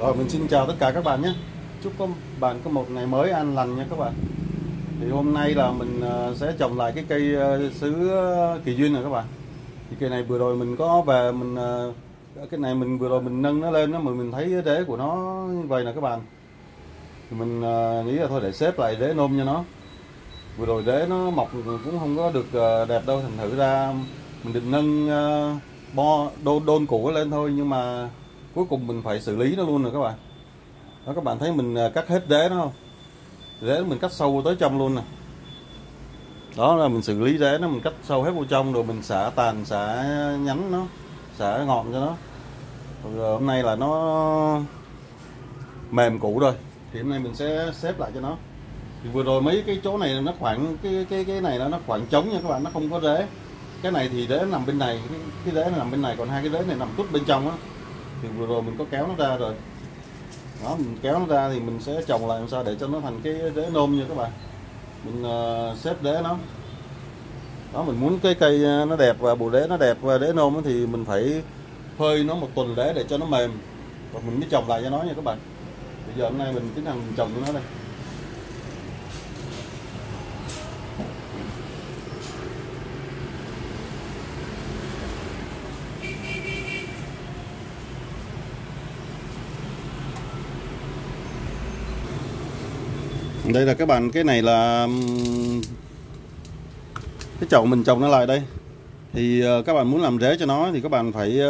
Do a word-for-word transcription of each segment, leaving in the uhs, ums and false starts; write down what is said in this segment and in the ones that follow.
Rồi mình xin chào tất cả các bạn nhé. Chúc các bạn có một ngày mới an lành nha các bạn. Thì hôm nay là mình sẽ trồng lại cái cây sứ Kỳ Duyên rồi các bạn. Thì cây này vừa rồi mình có về mình cái này mình vừa rồi mình nâng nó lên nó mà mình thấy rễ của nó như vậy nè các bạn. Thì mình nghĩ là thôi để xếp lại rễ nôm cho nó. Vừa rồi rễ nó mọc cũng không có được đẹp đâu, thành thử ra mình định nâng bo đôn, đôn củ lên thôi, nhưng mà cuối cùng mình phải xử lý nó luôn rồi các bạn. Đó, các bạn thấy mình cắt hết rễ nó không? Rễ mình cắt sâu tới trong luôn nè. Đó là mình xử lý rễ nó, mình cắt sâu hết vô trong rồi mình xả tàn, xả nhánh nó, xả ngọn cho nó. Rồi hôm nay là nó mềm cũ rồi, thì hôm nay mình sẽ xếp lại cho nó. Thì vừa rồi mấy cái chỗ này nó khoảng cái cái cái này nó nó khoảng trống nha các bạn, nó không có rễ. Cái này thì rễ nằm bên này, cái, cái rễ nó nằm bên này, còn hai cái rễ này nằm tút bên trong á. Thì vừa rồi mình có kéo nó ra rồi. Đó, mình kéo nó ra thì mình sẽ trồng lại làm sao để cho nó thành cái rễ nôm nha các bạn. Mình uh, xếp rễ nó. Đó, mình muốn cái cây nó đẹp và bộ rễ nó đẹp và rễ nôm thì mình phải phơi nó một tuần rễ để cho nó mềm. Và mình mới trồng lại cho nó nha các bạn. Bây giờ hôm nay mình tiến hành trồng nó đây. Đây là các bạn, cái này là cái chậu mình trồng nó lại đây. Thì các bạn muốn làm rễ cho nó thì các bạn phải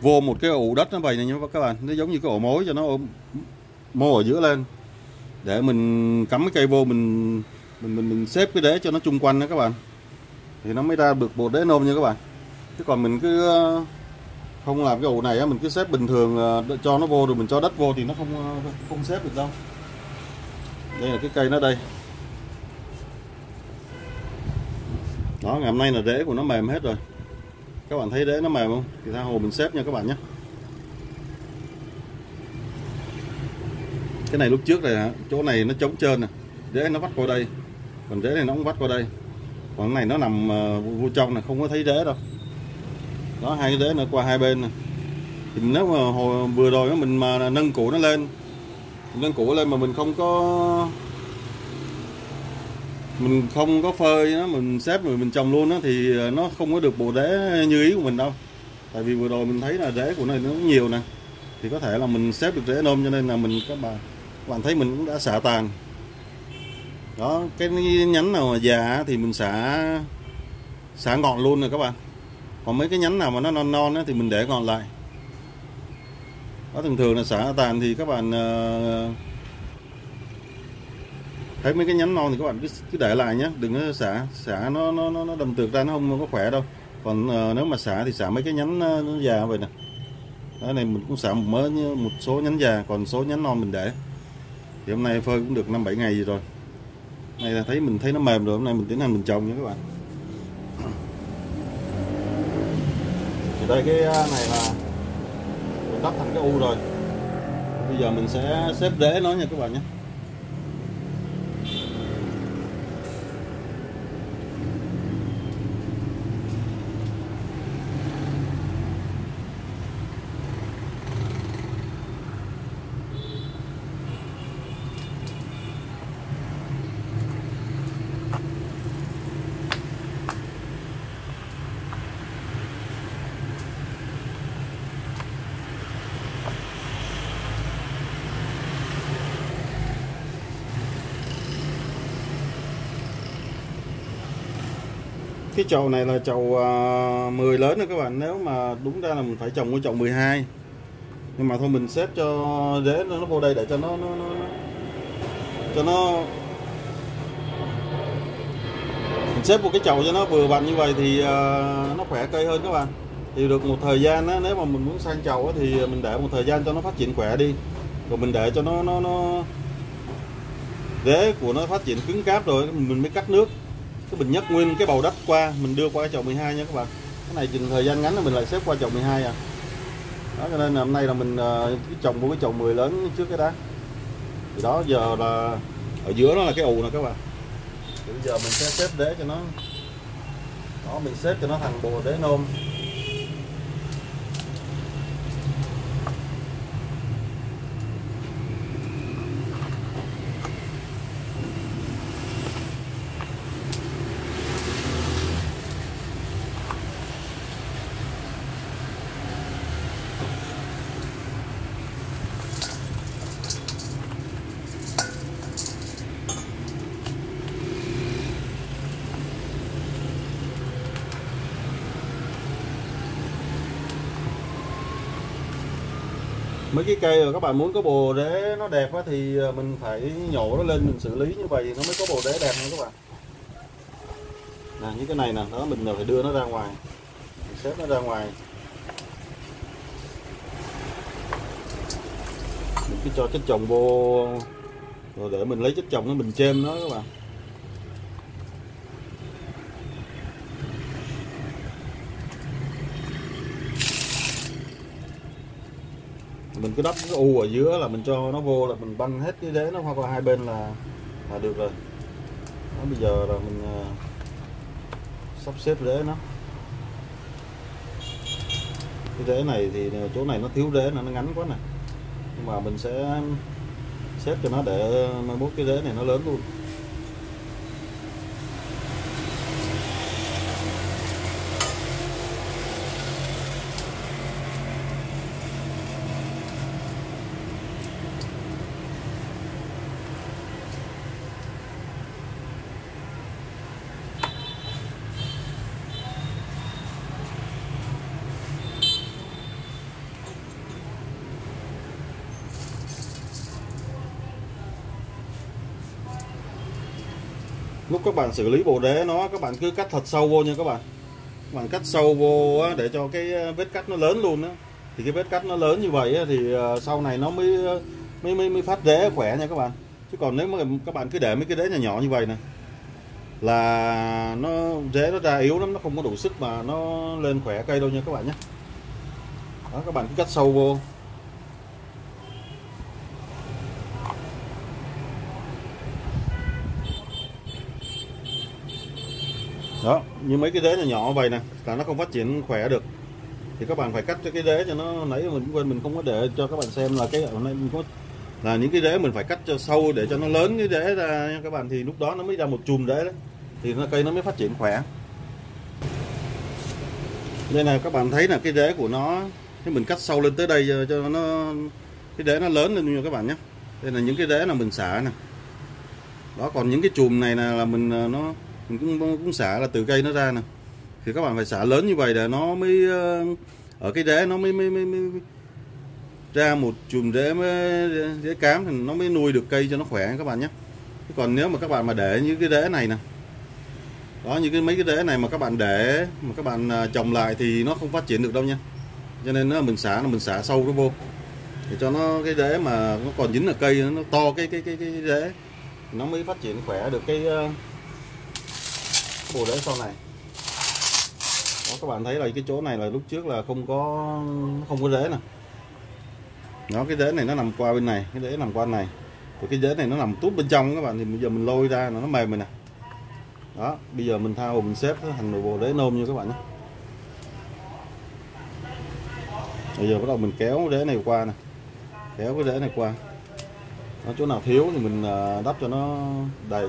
vô một cái ụ đất nó bày này nha các bạn. Nó giống như cái ổ mối cho nó mô ở giữa lên. Để mình cắm cái cây vô, mình mình mình, mình xếp cái rễ cho nó chung quanh đó các bạn. Thì nó mới ra được bộ rễ nôm nha các bạn. Chứ còn mình cứ không làm cái ụ này, mình cứ xếp bình thường cho nó vô rồi mình cho đất vô thì nó không không xếp được đâu. Đây là cái cây nó đây. Đó, ngày hôm nay là rễ của nó mềm hết rồi. Các bạn thấy rễ nó mềm không? Thì tha hồ mình xếp nha các bạn nhé. Cái này lúc trước này hả? Chỗ này nó trống trơn nè. Rễ nó vắt qua đây. Còn rễ này nó cũng vắt qua đây. Còn cái này nó nằm vô trong này, không có thấy rễ đâu. Đó, hai cái rễ nó qua hai bên nè. Thì nếu mà hồi vừa rồi mình mà nâng củ nó lên nâng củ lên mà mình không có mình không có phơi nó, mình xếp rồi mình trồng luôn đó, thì nó không có được bộ rễ như ý của mình đâu. Tại vì vừa rồi mình thấy là rễ của này nó nhiều nè, thì có thể là mình xếp được rễ nôm, cho nên là mình các bạn các bạn thấy mình cũng đã xả tàn. Đó, cái nhánh nào mà già thì mình xả xả ngọn luôn rồi các bạn. Còn mấy cái nhánh nào mà nó non non đó, thì mình để ngọn lại. Đó, thường thường là xả tàn thì các bạn uh, thấy mấy cái nhánh non thì các bạn cứ, cứ để lại nhé, đừng có xả xả nó nó nó đầm tược ra, nó không có khỏe đâu. Còn uh, nếu mà xả thì xả mấy cái nhánh nó, nó già vậy nè. Cái này mình cũng xả một mớ một số nhánh già, còn số nhánh non mình để. Thì hôm nay phơi cũng được năm bảy ngày gì rồi. Này là thấy mình thấy nó mềm rồi, hôm nay mình tiến hành mình trồng nha các bạn. Thì đây cái này là đắp thành cái u rồi. Bây giờ mình sẽ xếp rễ nó nha các bạn nhé. Cái chậu này là chậu mười lớn nữa các bạn. Nếu mà đúng ra là mình phải trồng cái chậu mười hai. Nhưng mà thôi mình xếp cho rễ nó vô đây để cho nó, nó, nó cho nó mình xếp một cái chậu cho nó vừa vặn như vậy thì nó khỏe cây hơn các bạn. Thì được một thời gian đó, nếu mà mình muốn sang chậu thì mình để một thời gian cho nó phát triển khỏe đi. Rồi mình để cho nó nó nó rễ của nó phát triển cứng cáp rồi mình mới cắt nước. Cái mình nhấc nguyên cái bầu đất qua, mình đưa qua chậu mười hai nha các bạn. Cái này chừng thời gian ngắn là mình lại xếp qua chậu mười hai à. Đó, cho nên là hôm nay là mình trồng một cái chậu mười lớn trước cái đá. Thì đó, giờ là ở giữa nó là cái ù nè các bạn. Thì bây giờ mình sẽ xếp rễ cho nó. Đó, mình xếp cho nó thành bộ rễ nôm. Mấy cái cây rồi các bạn muốn có bồ đế nó đẹp á thì mình phải nhổ nó lên, mình xử lý như vậy thì nó mới có bồ đế đẹp nha các bạn. Nè, như cái này nè, đó mình phải đưa nó ra ngoài, mình xếp nó ra ngoài mình cứ cho chất chồng vô rồi để mình lấy chất chồng nó mình chêm nó các bạn. Mình cứ đắp cái u ở giữa là mình cho nó vô, là mình băng hết cái đế nó qua qua hai bên là là được rồi. Đó, bây giờ là mình uh, sắp xếp đế nó. Cái đế này thì chỗ này nó thiếu đế, nó nó ngắn quá nè. Nhưng mà mình sẽ xếp cho nó để mai mốt cái đế này nó lớn luôn. Lúc các bạn xử lý bồ đế nó, các bạn cứ cắt thật sâu vô nha các bạn. Các bạn cắt sâu vô để cho cái vết cắt nó lớn luôn đó. Thì cái vết cắt nó lớn như vậy thì sau này nó mới mới mới, mới phát đế khỏe nha các bạn. Chứ còn nếu mà các bạn cứ để mấy cái đế nhỏ nhỏ như vậy nè là nó rễ nó ra yếu lắm, nó không có đủ sức mà nó lên khỏe cây đâu nha các bạn nhé. Đó, các bạn cứ cắt sâu vô. Đó, như mấy cái đế nhỏ nhỏ vậy nè là nó không phát triển khỏe được, thì các bạn phải cắt cho cái đế cho nó. Nãy mình quên, mình không có để cho các bạn xem là cái hôm nay mình có là những cái đế mình phải cắt cho sâu để cho nó lớn cái đế ra nha các bạn, thì lúc đó nó mới ra một chùm đế đấy, thì nó cây nó mới phát triển khỏe. Đây là các bạn thấy là cái đế của nó, thì mình cắt sâu lên tới đây cho nó cái đế nó lớn lên nha các bạn nhé. Đây là những cái đế là mình xả nè. Đó, còn những cái chùm này là mình nó mình cũng cũng xả là từ cây nó ra nè, thì các bạn phải xả lớn như vậy để nó mới ở cái rễ nó mới, mới, mới, mới ra một chùm rễ, mới rễ cám thì nó mới nuôi được cây cho nó khỏe các bạn nhé. Còn nếu mà các bạn mà để như cái rễ này nè, đó như cái mấy cái rễ này mà các bạn để mà các bạn trồng lại thì nó không phát triển được đâu nha. Cho nên nó mình xả là mình xả sâu nó vô để cho nó cái rễ mà nó còn dính ở cây nó to cái cái cái cái rễ nó mới phát triển khỏe được cái bồ đế sau này. Đó, các bạn thấy là cái chỗ này là lúc trước là không có không có rễ nè. Nó cái rễ này nó nằm qua bên này, cái rễ nằm qua này, rồi cái rễ này nó nằm tút bên trong các bạn, thì bây giờ mình lôi ra nó mềm rồi nè. Đó, bây giờ mình thao mình xếp thành bồ đế nôm như các bạn nhé. Bây giờ bắt đầu mình kéo rễ này qua nè, kéo cái rễ này qua. Nó chỗ nào thiếu thì mình đắp cho nó đầy.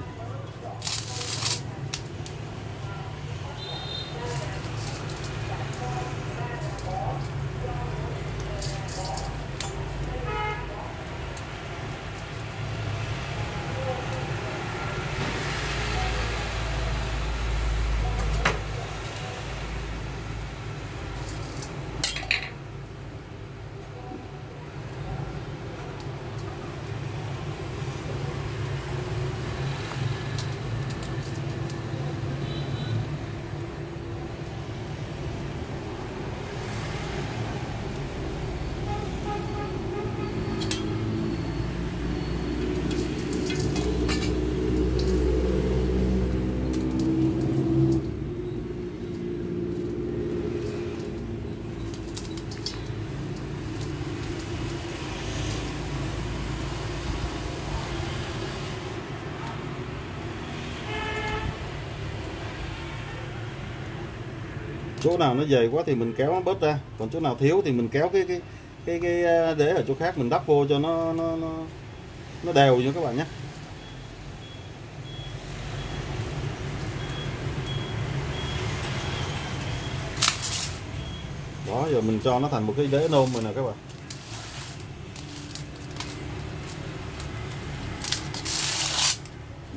Chỗ nào nó dày quá thì mình kéo nó bớt ra, còn chỗ nào thiếu thì mình kéo cái cái cái cái đế ở chỗ khác mình đắp vô cho nó nó nó, nó đều nha các bạn nhé. Đó, giờ mình cho nó thành một cái đế nôm rồi nè các bạn.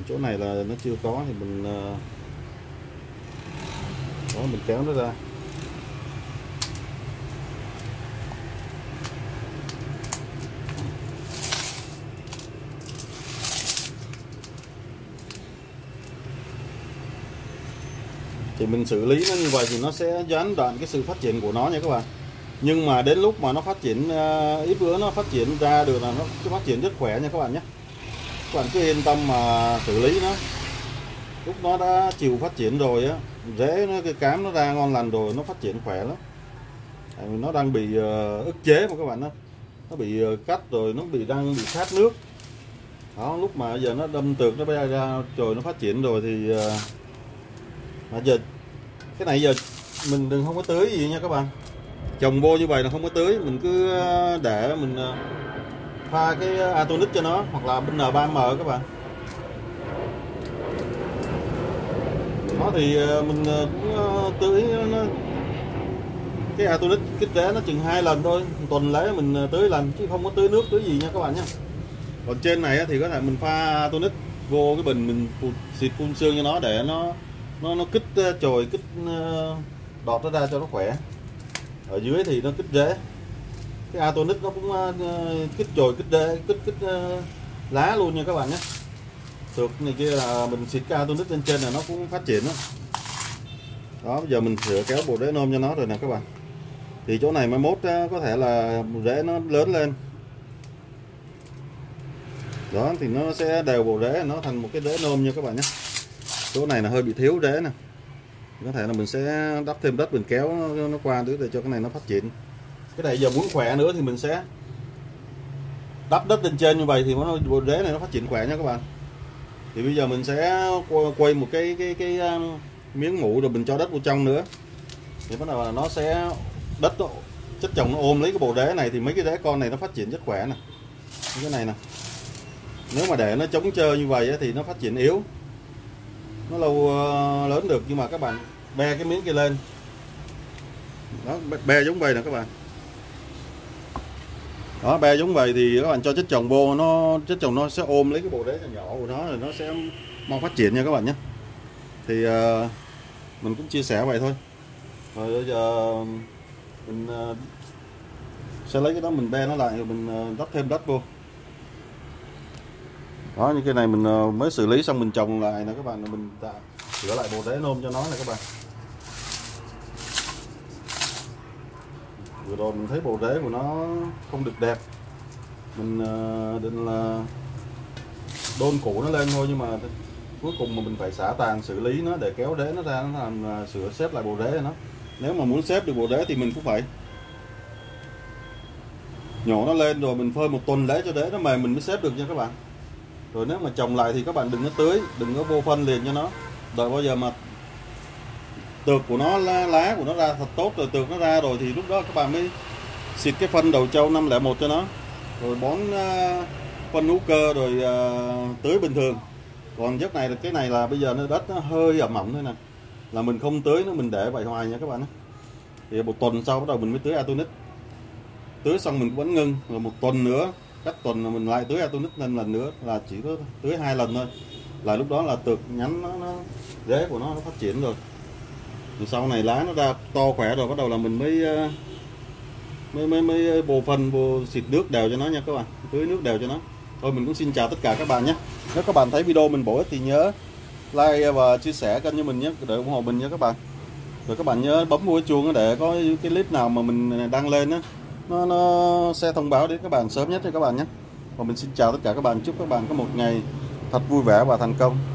Chỗ này là nó chưa có thì mình Đó, mình kéo nó ra. thì mình xử lý nó như vậy thì nó sẽ gián đoạn cái sự phát triển của nó nha các bạn. Nhưng mà đến lúc mà nó phát triển uh, ít bữa nó phát triển ra được là nó phát triển rất khỏe nha các bạn nhé. Các bạn cứ yên tâm mà xử lý nó. Lúc nó đã chịu phát triển rồi á, rễ nó, cái cám nó ra ngon lành rồi, nó phát triển khỏe lắm. Nó đang bị uh, ức chế mà các bạn đó. Nó bị uh, cắt rồi, nó bị đang bị khát nước. Đó, lúc mà giờ nó đâm tược nó bay ra rồi nó phát triển rồi thì uh, mà giờ cái này giờ mình đừng không có tưới gì nha các bạn. Trồng bô như vậy là không có tưới, mình cứ để mình pha cái Atonic cho nó hoặc là bên en ba em các bạn. Nó thì mình cũng tưới nó, cái Atonic kích rễ nó chừng hai lần thôi, tuần lễ mình tưới lần chứ không có tưới nước tưới gì nha các bạn nhé. Còn trên này thì có thể mình pha Atonic vô cái bình mình xịt phun sương cho nó để nó nó nó kích chồi kích đọt nó ra cho nó khỏe. Ở dưới thì nó kích rễ, cái Atonic nó cũng uh, kích chồi kích rễ kích kích uh, lá luôn nha các bạn nhé. Tược này kia là mình xịt cái Atonic lên trên là nó cũng phát triển đó. Đó, bây giờ mình sửa kéo bộ rễ nôm cho nó rồi nè các bạn. Thì chỗ này mai mốt uh, có thể là rễ nó lớn lên đó thì nó sẽ đều bộ rễ, nó thành một cái rễ nôm nha các bạn nhé. Chỗ này là hơi bị thiếu rễ nè, có thể là mình sẽ đắp thêm đất, mình kéo nó, nó qua nữa để cho cái này nó phát triển. Cái này giờ muốn khỏe nữa thì mình sẽ đắp đất lên trên như vậy thì nó bộ rễ này nó phát triển khỏe nha các bạn. Thì bây giờ mình sẽ quay một cái cái cái, cái uh, miếng mũ rồi mình cho đất vào trong nữa thì bắt đầu là nó sẽ đất đó, chất chồng nó ôm lấy cái bộ rễ này thì mấy cái rễ con này nó phát triển rất khỏe nè. Cái này nè, nếu mà để nó chống trơ như vậy thì nó phát triển yếu, nó lâu uh, lớn được. Nhưng mà các bạn bè cái miếng kia lên đó, bè giống vậy nè các bạn. Đó, bè giống vậy thì các bạn cho chất chồng vô, nó chất chồng nó sẽ ôm lấy cái bộ rễ nhỏ của nó rồi nó sẽ mau phát triển nha các bạn nhé. Thì uh, mình cũng chia sẻ vậy thôi. Rồi bây giờ mình uh, sẽ lấy cái đó mình bè nó lại rồi mình uh, đắp thêm đất vô. Đó, như cái này mình mới xử lý xong mình trồng lại nè các bạn, mình đã sửa lại bộ rễ nôm cho nó nè các bạn. Vừa rồi mình thấy bộ rễ của nó không được đẹp, mình định là đôn củ nó lên thôi, nhưng mà cuối cùng mà mình phải xả tàn xử lý nó để kéo rễ nó ra, nó làm sửa xếp lại bộ rễ nó. Nếu mà muốn xếp được bộ rễ thì mình cũng phải nhổ nó lên rồi mình phơi một tuần lễ cho rễ nó mềm mình mới xếp được nha các bạn. Rồi nếu mà trồng lại thì các bạn đừng có tưới, đừng có vô phân liền cho nó. Đợi bao giờ mà tược của nó, lá, lá của nó ra thật tốt rồi, tược nó ra rồi thì lúc đó các bạn mới xịt cái phân đầu trâu năm không một cho nó. Rồi bón uh, phân hữu cơ rồi uh, tưới bình thường. Còn giấc này là cái này là bây giờ nó đất nó hơi ẩm ẩm thôi nè, là mình không tưới nó, mình để vậy hoài nha các bạn. Thì một tuần sau bắt đầu mình mới tưới Atonic. Tưới xong mình cũng vẫn ngưng, rồi một tuần nữa, cách tuần là mình lại tưới Atonic lên lần nữa, là chỉ có tưới hai lần thôi, là lúc đó là tược nhánh nó, nó rễ của nó, nó phát triển rồi. Rồi sau này lá nó ra to khỏe rồi bắt đầu là mình mới mới mới, mới bồ phân bồ xịt nước đều cho nó nha các bạn, tưới nước đều cho nó. Thôi mình cũng xin chào tất cả các bạn nhé. Nếu các bạn thấy video mình bổ ích thì nhớ like và chia sẻ kênh cho mình nhé, để ủng hộ mình nhé các bạn. Rồi các bạn nhớ bấm vô chuông để có cái clip nào mà mình đăng lên á, Nó, nó sẽ thông báo đến các bạn sớm nhất cho các bạn nhé. Và mình xin chào tất cả các bạn, chúc các bạn có một ngày thật vui vẻ và thành công.